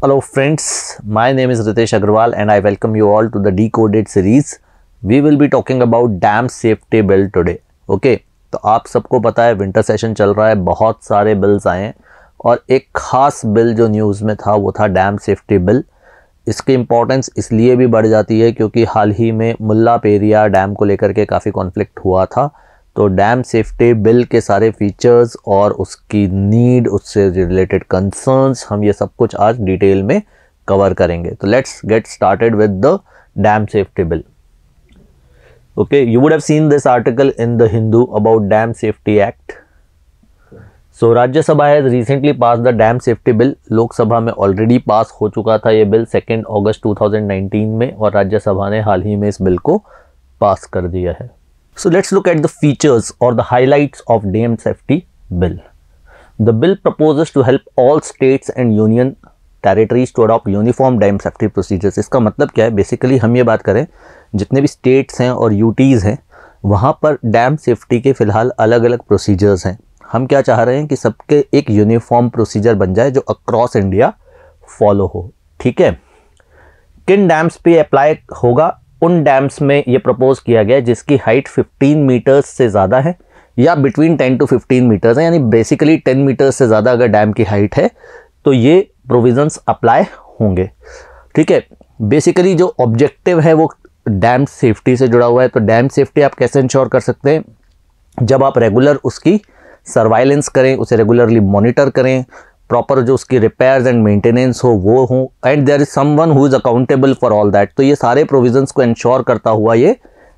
Hello friends, my name is Ritesh Agarwal and I welcome you all to the Decoded series. We will be talking about Dam Safety Bill today. Okay, तो आप सबको पता है winter session चल रहा है, बहुत सारे बिल्स आए हैं और एक ख़ास बिल जो न्यूज़ में था वो था डैम सेफ्टी बिल। इसकी इम्पॉर्टेंस इसलिए भी बढ़ जाती है क्योंकि हाल ही में मुल्ला पेरिया डैम को लेकर के काफ़ी कॉन्फ्लिक्ट हुआ था, तो डैम सेफ्टी बिल के सारे फीचर्स और उसकी नीड, उससे रिलेटेड कंसर्न्स, हम ये सब कुछ आज डिटेल में कवर करेंगे। तो let's get started with the dam safety bill. Okay, you would have seen this article in the Hindu about Dam Safety Act. So Rajya Sabha has recently passed the Dam Safety Bill. लोक सभा में already pass हो चुका था ये bill 2 अगस्त 2019 में और राज्य सभा ने हाल ही में इस बिल को पास कर दिया है। So let's look at the features or the highlights of Dam Safety Bill. The bill proposes to help all states and union territories to adopt uniform dam safety procedures. इसका मतलब क्या है? बेसिकली हम ये बात करें, जितने भी स्टेट्स हैं और यूटीज़ हैं वहाँ पर डैम सेफ्टी के फ़िलहाल अलग अलग प्रोसीजर्स हैं। हम क्या चाह रहे हैं कि सबके एक यूनिफॉर्म प्रोसीजर बन जाए जो अक्रॉस इंडिया फॉलो हो। ठीक है, किन डैम्स पे अप्लाई होगा? उन डैम्स में ये प्रपोज किया गया है जिसकी हाइट 15 मीटर्स से ज़्यादा है या बिटवीन 10 to 15 मीटर्स है, यानी बेसिकली 10 मीटर्स से ज़्यादा अगर डैम की हाइट है तो ये प्रोविजंस अप्लाई होंगे। ठीक है, बेसिकली जो ऑब्जेक्टिव है वो डैम सेफ्टी से जुड़ा हुआ है। तो डैम सेफ्टी आप कैसे इंश्योर कर सकते हैं? जब आप रेगुलर उसकी सर्वाइलेंस करें, उसे रेगुलरली मॉनिटर करें, प्रॉपर जो उसकी रिपेयर्स एंड मेंटेनेंस हो वो हो, and there is someone who is accountable for all that. तो ये सारे प्रोविजंस को इंश्योर करता हुआ ये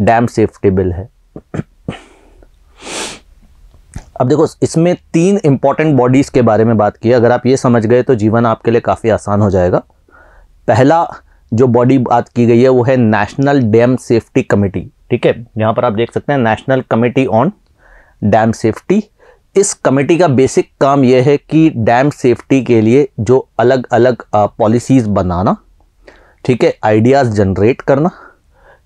डैम सेफ्टी बिल है। अब देखो, इसमें 3 इंपॉर्टेंट बॉडीज़ के बारे में बात की है। अगर आप ये समझ गए तो जीवन आपके लिए काफ़ी आसान हो जाएगा। पहला जो बॉडी बात की गई है वो है नेशनल डैम सेफ्टी कमेटी। ठीक है, यहाँ पर आप देख सकते हैं national committee on dam safety. इस कमेटी का बेसिक काम यह है कि डैम सेफ्टी के लिए जो अलग अलग पॉलिसीज़ बनाना, ठीक है, आइडियाज़ जनरेट करना।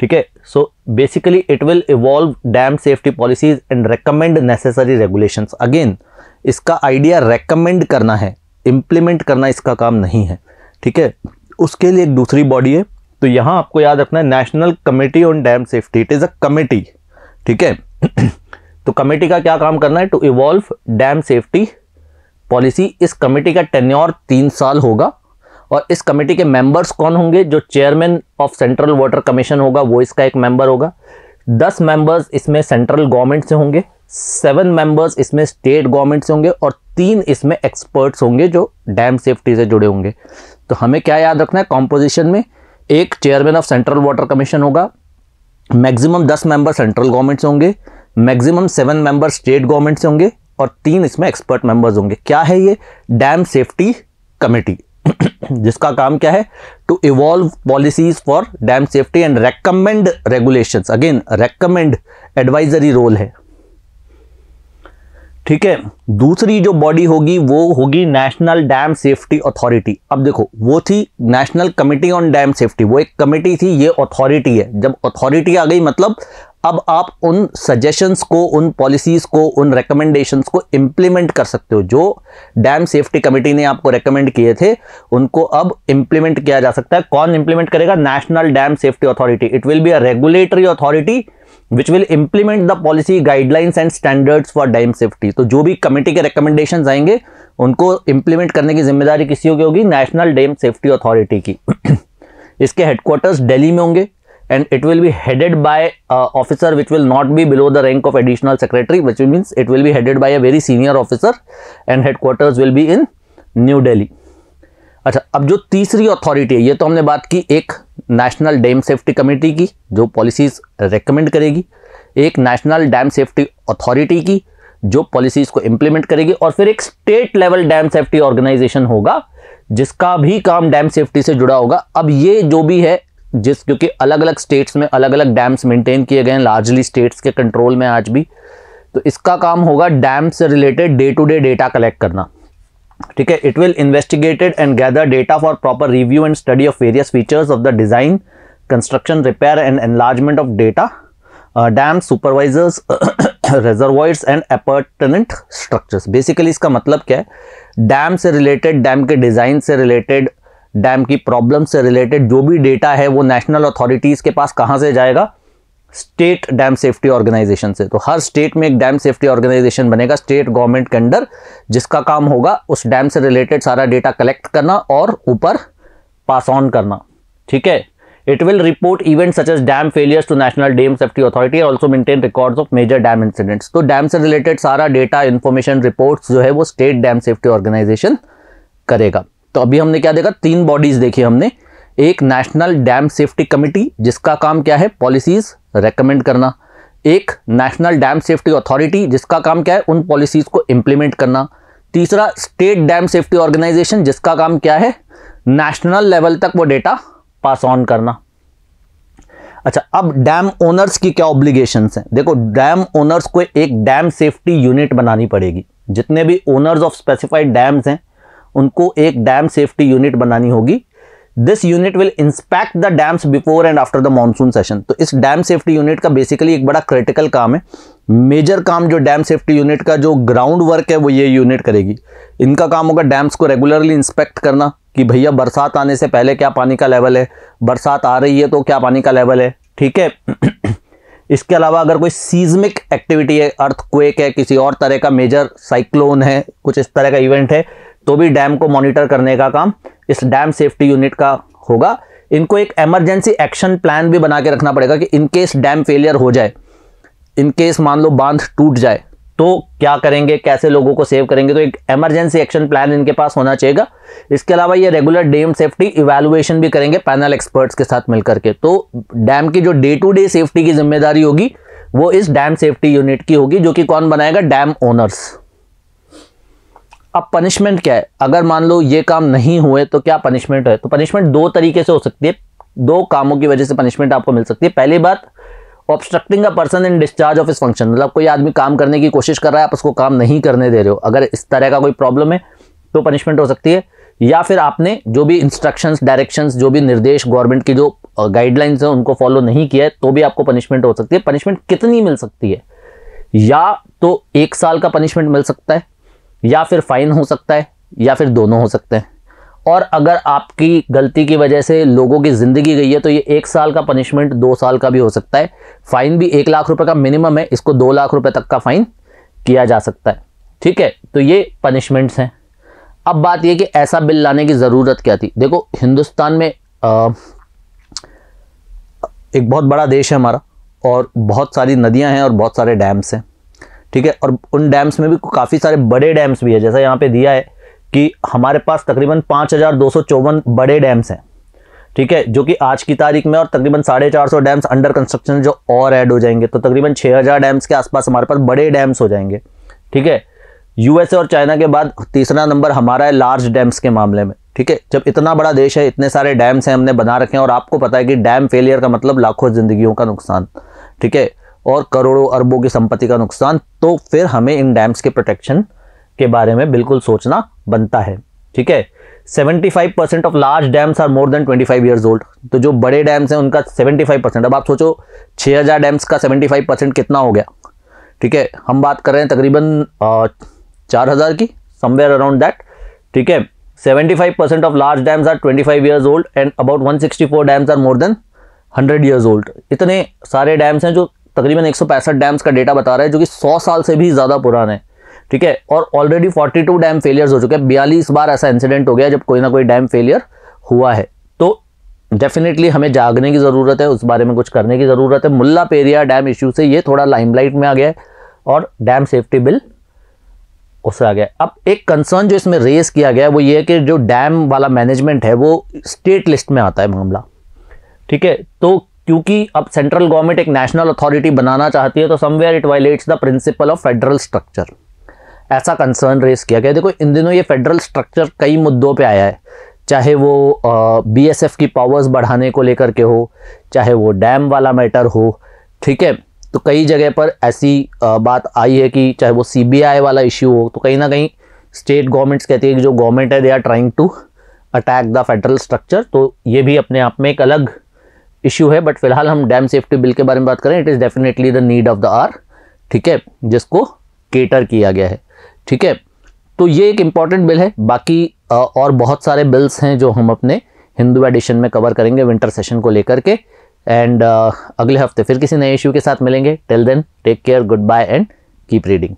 ठीक है, so basically it will evolve dam safety policies and recommend necessary regulations. Again, इसका आइडिया रेकमेंड करना है, इम्प्लीमेंट करना इसका काम नहीं है। ठीक है, उसके लिए एक दूसरी बॉडी है। तो यहाँ आपको याद रखना है national committee on dam safety, it is a committee. ठीक है, तो कमेटी का क्या काम करना है? To evolve dam safety policy. इस कमेटी का टेन्योर 3 साल होगा और इस कमेटी के मेंबर्स कौन होंगे? जो chairman of central water commission होगा वो इसका एक मेंबर होगा। 10 मेंबर्स इसमें सेंट्रल गवर्नमेंट से होंगे, 7 मेंबर्स इसमें स्टेट गवर्नमेंट से होंगे और 3 इसमें एक्सपर्ट्स होंगे जो डैम सेफ्टी से जुड़े होंगे। तो हमें क्या याद रखना है कॉम्पोजिशन में? एक chairman of central water commission होगा, मैक्सिमम 10 मेंबर सेंट्रल गवर्नमेंट से होंगे, मैक्सिमम 7 मेंबर स्टेट गवर्नमेंट से होंगे और 3 इसमें एक्सपर्ट मेंबर्स होंगे। क्या है ये? डैम सेफ्टी कमेटी, जिसका काम क्या है? To evolve policies for dam safety and recommend regulations. Again, recommend advisory role है। ठीक है, दूसरी जो बॉडी होगी वो होगी नेशनल डैम सेफ्टी अथॉरिटी। अब देखो, वो थी national committee on dam safety, वो एक कमेटी थी, ये अथॉरिटी है। जब अथॉरिटी आ गई मतलब अब आप उन सजेशंस को, उन पॉलिसीज़ को, उन रेकमेंडेशंस को इम्प्लीमेंट कर सकते हो। जो डैम सेफ्टी कमेटी ने आपको रेकमेंड किए थे उनको अब इम्प्लीमेंट किया जा सकता है। कौन इम्प्लीमेंट करेगा? National dam safety authority. It will be a regulatory authority which will implement the policy, guidelines and standards for dam safety. तो जो भी कमेटी के रिकमेंडेशन आएंगे उनको इम्प्लीमेंट करने की जिम्मेदारी किसी की होगी? नेशनल डैम सेफ्टी अथॉरिटी की। इसके हेडक्वार्टर्स दिल्ली में होंगे and it will be headed by officer which will not be below the rank of additional secretary, which means it will be headed by a very senior officer and headquarters will be in New Delhi. अच्छा, अब जो तीसरी authority है, ये तो हमने बात की एक नेशनल डैम सेफ्टी कमेटी की जो पॉलिसीज़ रेकमेंड करेगी, एक नेशनल डैम सेफ्टी अथॉरिटी की जो पॉलिसीज़ को इम्प्लीमेंट करेगी और फिर एक state level dam safety organisation होगा जिसका भी काम डैम सेफ्टी से जुड़ा होगा। अब ये जो भी है, जिस क्योंकि अलग अलग स्टेट्स में अलग अलग डैम्स मेंटेन किए गए हैं, लार्जली स्टेट्स के कंट्रोल में आज भी, तो इसका काम होगा डैम से related day to day data collect करना। ठीक है, it will investigated and gather data for proper review and study of various features of the design, construction, repair and enlargement of data dam, supervisors reservoirs and appurtenant structures. Basically इसका मतलब क्या है, dam से related, dam के design से related, dam की problem से related जो भी डेटा है वो नेशनल अथॉरिटीज़ के पास कहाँ से जाएगा, स्टेट डैम सेफ्टी ऑर्गेनाइजेशन से। तो हर स्टेट में एक डैम सेफ्टी ऑर्गेनाइजेशन बनेगा स्टेट गवर्नमेंट के अंडर, जिसका काम होगा उस डैम से रिलेटेड सारा डेटा कलेक्ट करना और ऊपर पास ऑन करना। ठीक है, it will report event such as dam failures to national dam safety authority, also maintain records of major dam incidents. तो डैम से रिलेटेड सारा डेटा, इन्फॉर्मेशन, रिपोर्ट्स जो है वो स्टेट डैम सेफ्टी ऑर्गेनाइजेशन करेगा। तो अभी हमने क्या देखा, तीन बॉडीज देखी हमने। एक नेशनल डैम सेफ्टी कमिटी, जिसका काम क्या है, पॉलिसीज रेकमेंड करना। एक नेशनल डैम सेफ्टी अथॉरिटी, जिसका काम क्या है, उन पॉलिसीज को इम्प्लीमेंट करना। तीसरा स्टेट डैम सेफ्टी ऑर्गेनाइजेशन, जिसका काम क्या है, नेशनल लेवल तक वो डेटा पास ऑन करना। अच्छा, अब डैम ओनर्स की क्या ऑब्लिगेशंस हैं। देखो, डैम ओनर्स को एक डैम सेफ्टी यूनिट बनानी पड़ेगी। जितने भी ओनर्स ऑफ स्पेसिफाइड डैम्स हैं उनको एक डैम सेफ्टी यूनिट बनानी होगी। This unit will inspect the dams before and after the monsoon session. तो इस डैम सेफ्टी यूनिट का बेसिकली एक बड़ा क्रिटिकल काम है, मेजर काम जो डैम सेफ्टी यूनिट का जो ग्राउंड वर्क है वो ये यूनिट करेगी। इनका काम होगा डैम्स को रेगुलरली इंस्पेक्ट करना कि भैया बरसात आने से पहले क्या पानी का लेवल है, बरसात आ रही है तो क्या पानी का लेवल है। ठीक है, इसके अलावा अगर कोई सीज्मिक एक्टिविटी है, अर्थक्वेक है, किसी और तरह का मेजर साइक्लोन है, कुछ इस तरह का इवेंट है, तो भी डैम को मॉनिटर करने का काम इस डैम सेफ्टी यूनिट का होगा। इनको एक इमरजेंसी एक्शन प्लान भी बना के रखना पड़ेगा कि इनकेस डैम फेलियर हो जाए, इनकेस मान लो बांध टूट जाए तो क्या करेंगे, कैसे लोगों को सेव करेंगे। तो एक इमरजेंसी एक्शन प्लान इनके पास होना चाहिएगा। इसके अलावा ये रेगुलर डैम सेफ्टी इवैल्यूएशन भी करेंगे पैनल एक्सपर्ट्स के साथ मिलकर के। तो डैम की जो डे टू डे सेफ्टी की जिम्मेदारी होगी वो इस डैम सेफ्टी यूनिट की होगी, जो कि कौन बनाएगा, डैम ओनर्स। अब पनिशमेंट क्या है, अगर मान लो ये काम नहीं हुए तो क्या पनिशमेंट है। तो पनिशमेंट दो तरीके से हो सकती है, दो कामों की वजह से पनिशमेंट आपको मिल सकती है। पहली बात, obstructing a person in discharge of his function, मतलब कोई आदमी काम करने की कोशिश कर रहा है, आप उसको काम नहीं करने दे रहे हो, अगर इस तरह का कोई प्रॉब्लम है तो पनिशमेंट हो सकती है। या फिर आपने जो भी इंस्ट्रक्शंस, डायरेक्शंस, जो भी निर्देश गवर्नमेंट की जो गाइडलाइंस हैं उनको फॉलो नहीं किया है तो भी आपको पनिशमेंट हो सकती है। पनिशमेंट कितनी मिल सकती है, या तो 1 साल का पनिशमेंट मिल सकता है, या फिर फाइन हो सकता है, या फिर दोनों हो सकते हैं। और अगर आपकी गलती की वजह से लोगों की ज़िंदगी गई है तो ये 1 साल का पनिशमेंट 2 साल का भी हो सकता है। फ़ाइन भी 1 लाख रुपए का मिनिमम है, इसको 2 लाख रुपए तक का फ़ाइन किया जा सकता है। ठीक है, तो ये पनिशमेंट्स हैं। अब बात ये कि ऐसा बिल लाने की ज़रूरत क्या थी। देखो, हिंदुस्तान में एक बहुत बड़ा देश है हमारा, और बहुत सारी नदियाँ हैं और बहुत सारे डैम्स हैं। ठीक है, और उन डैम्स में भी काफ़ी सारे बड़े डैम्स भी है। जैसा यहाँ पे दिया है कि हमारे पास तकरीबन 5254 बड़े डैम्स हैं। ठीक है, जो कि आज की तारीख में, और तकरीबन 450 डैम्स अंडर कंस्ट्रक्शन जो और ऐड हो जाएंगे, तो तकरीबन 6000 डैम्स के आसपास हमारे पास बड़े डैम्स हो जाएंगे। ठीक है, यूएसए और चाइना के बाद तीसरा नंबर हमारा है लार्ज डैम्स के मामले में। ठीक है, जब इतना बड़ा देश है, इतने सारे डैम्स हैं, हमने बना रखे हैं, और आपको पता है कि डैम फेलियर का मतलब लाखों जिंदगियों का नुकसान, ठीक है, और करोड़ों अरबों की संपत्ति का नुकसान, तो फिर हमें इन डैम्स के प्रोटेक्शन के बारे में बिल्कुल सोचना बनता है। ठीक है, 75% of large dams are more than 25 years old. तो जो बड़े डैम्स हैं उनका 75%, अब आप सोचो 6000 डैम्स का 75% कितना हो गया। ठीक है, हम बात कर रहे हैं तकरीबन 4000 की, समवेयर अराउंड दैट। ठीक है, 75% of large dams are 25 years old and about 164 dams are more than 100 years old. इतने सारे डैम्स हैं, जो तकरीबन 165 डैम्स का डेटा बता रहा है, जो कि 100 साल से भी ज़्यादा पुराना है। ठीक है, और ऑलरेडी 42 डैम फेलियर्स हो चुके हैं, 42 बार ऐसा इंसिडेंट हो गया जब कोई ना कोई डैम फेलियर हुआ है। तो डेफिनेटली हमें जागने की ज़रूरत है, उस बारे में कुछ करने की ज़रूरत है। मुल्ला पेरिया डैम इश्यू से ये थोड़ा लाइमलाइट में आ गया है, और डैम सेफ्टी बिल उससे आ गया। अब एक कंसर्न जो इसमें रेज किया गया है वो ये है कि जो डैम वाला मैनेजमेंट है वो स्टेट लिस्ट में आता है मामला। ठीक है, तो क्योंकि अब सेंट्रल गवर्नमेंट एक नेशनल अथॉरिटी बनाना चाहती है, तो somewhere it violates the principle of federal structure, ऐसा कंसर्न रेस किया गया। देखो, इन दिनों ये फेडरल स्ट्रक्चर कई मुद्दों पे आया है, चाहे वो बीएसएफ की पावर्स बढ़ाने को लेकर के हो, चाहे वो डैम वाला मैटर हो। ठीक है, तो कई जगह पर ऐसी बात आई है कि चाहे वो सीबीआई वाला इश्यू हो, तो कहीं ना कहीं स्टेट गवर्नमेंट्स कहती है कि जो गवर्नमेंट है they are trying to attack the federal structure. तो ये भी अपने आप में एक अलग इश्यू है, बट फिलहाल हम डैम सेफ्टी बिल के बारे में बात करें। It is definitely the need of the hour. ठीक है, जिसको केटर किया गया है। ठीक है, तो ये एक इम्पॉर्टेंट बिल है। बाकी और बहुत सारे बिल्स हैं जो हम अपने हिंदू एडिशन में कवर करेंगे विंटर सेशन को लेकर के। एंड अगले हफ्ते फिर किसी नए इश्यू के साथ मिलेंगे। Till then take care, good bye and keep reading.